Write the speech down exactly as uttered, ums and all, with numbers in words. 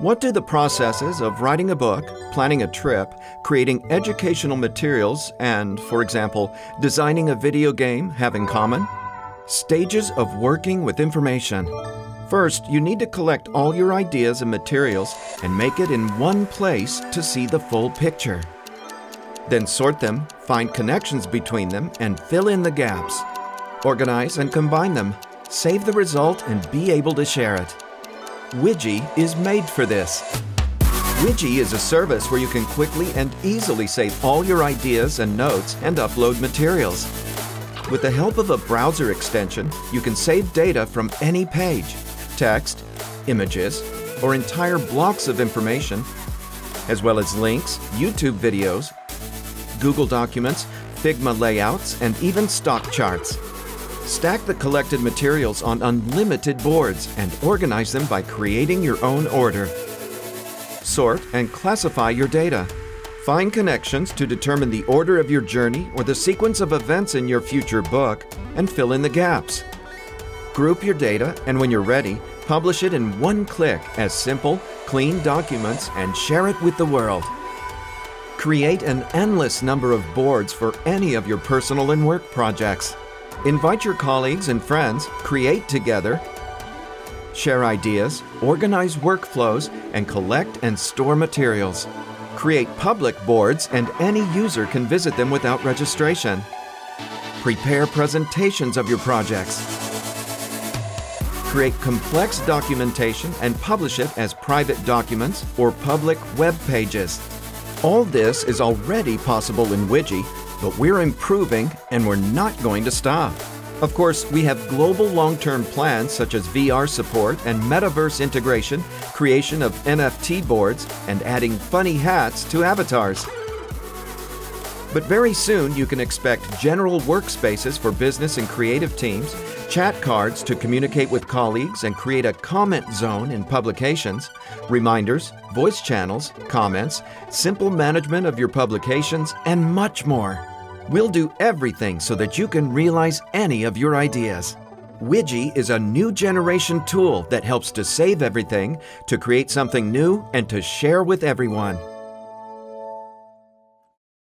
What do the processes of writing a book, planning a trip, creating educational materials, and, for example, designing a video game have in common? Stages of working with information. First, you need to collect all your ideas and materials and make it in one place to see the full picture. Then sort them, find connections between them, and fill in the gaps. Organize and combine them. Save the result and be able to share it. Weje is made for this. Weje is a service where you can quickly and easily save all your ideas and notes and upload materials. With the help of a browser extension, you can save data from any page, text, images, or entire blocks of information, as well as links, YouTube videos, Google Documents, Figma layouts, and even stock charts. Stack the collected materials on unlimited boards and organize them by creating your own order. Sort and classify your data. Find connections to determine the order of your journey or the sequence of events in your future book, and fill in the gaps. Group your data, and when you're ready, publish it in one click as simple, clean documents and share it with the world. Create an endless number of boards for any of your personal and work projects. Invite your colleagues and friends, create together, share ideas, organize workflows, and collect and store materials. Create public boards and any user can visit them without registration. Prepare presentations of your projects. Create complex documentation and publish it as private documents or public web pages. All this is already possible in Weje, but we're improving and we're not going to stop. Of course, we have global long-term plans such as V R support and metaverse integration, creation of N F T boards, and adding funny hats to avatars. But very soon you can expect general workspaces for business and creative teams, chat cards to communicate with colleagues and create a comment zone in publications, reminders, voice channels, comments, simple management of your publications, and much more. We'll do everything so that you can realize any of your ideas. Weje is a new generation tool that helps to save everything, to create something new, and to share with everyone.